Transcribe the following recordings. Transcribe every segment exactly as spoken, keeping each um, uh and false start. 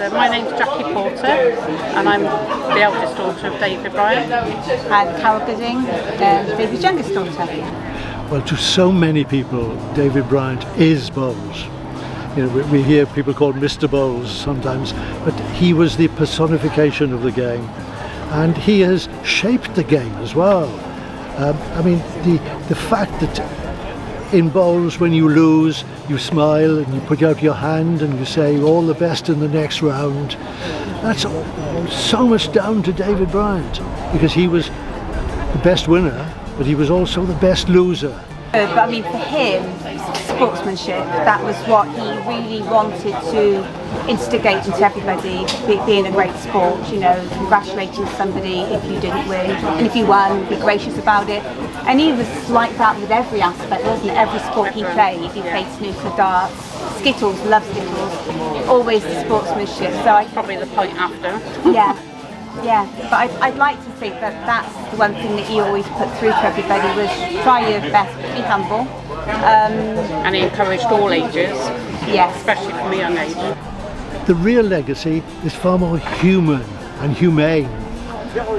uh, my name's Jackie Porter and I'm the eldest daughter of David Bryant. And Carol Gooding, uh, David's youngest daughter. Well, to so many people, David Bryant is Bowles. You know, we hear people called Mister Bowles sometimes, but he was the personification of the game, and he has shaped the game as well. Um, I mean, the, the fact that in bowls, when you lose, you smile and you put out your hand and you say all the best in the next round, that's all, so much down to David Bryant, because he was the best winner, but he was also the best loser. But I mean, for him, sportsmanship, that was what he really wanted to instigate into everybody, being a great sport, you know, congratulating somebody if you didn't win, and if you won, be gracious about it. And he was like that with every aspect, wasn't it? Every sport he played, he played snooker, darts, skittles, loved skittles, always the sportsmanship. So I probably the point after. Yeah. Yeah, but I'd, I'd like to think that that's the one thing that he always put through to everybody, was try your best, be humble. Um, and he encouraged all ages, yes, especially from a young age. The real legacy is far more human and humane.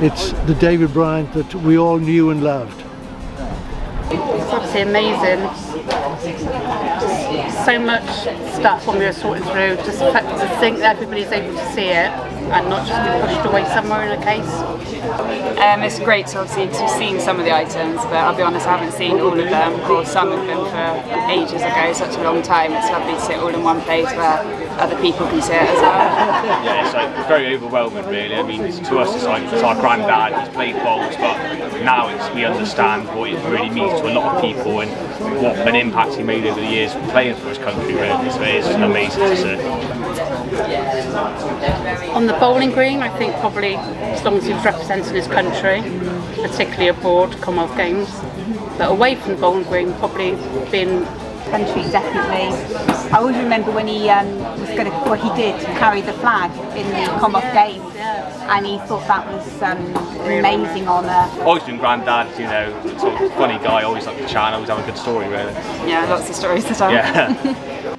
It's the David Bryant that we all knew and loved. It's obviously amazing. Just so much stuff when we were sorting through, just to think that everybody's able to see it and not just be pushed away somewhere in a case. Um, it's great to obviously to have seen some of the items, but I'll be honest, I haven't seen all of them, or some of them for ages ago, such a long time. It's lovely to sit all in one place where other people can see it as well. Yeah, it's like very overwhelming really. I mean, to us it's like, it's our granddad, he's played bowls, but now it's, we understand what it really means to a lot of people and what an impact he made over the years playing for his country really. So it's just amazing to see. On the bowling green, I think probably as long as he was representing his country, particularly abroad, Commonwealth Games, but away from the bowling green, probably been country, definitely. I always remember when he um, was going to, what he did, carry the flag in the Commonwealth Games, and he thought that was um, an amazing honour. Always been granddad, you know, sort of funny guy, always like the channel, always having a good story, really. Yeah, lots of stories to tell. Yeah.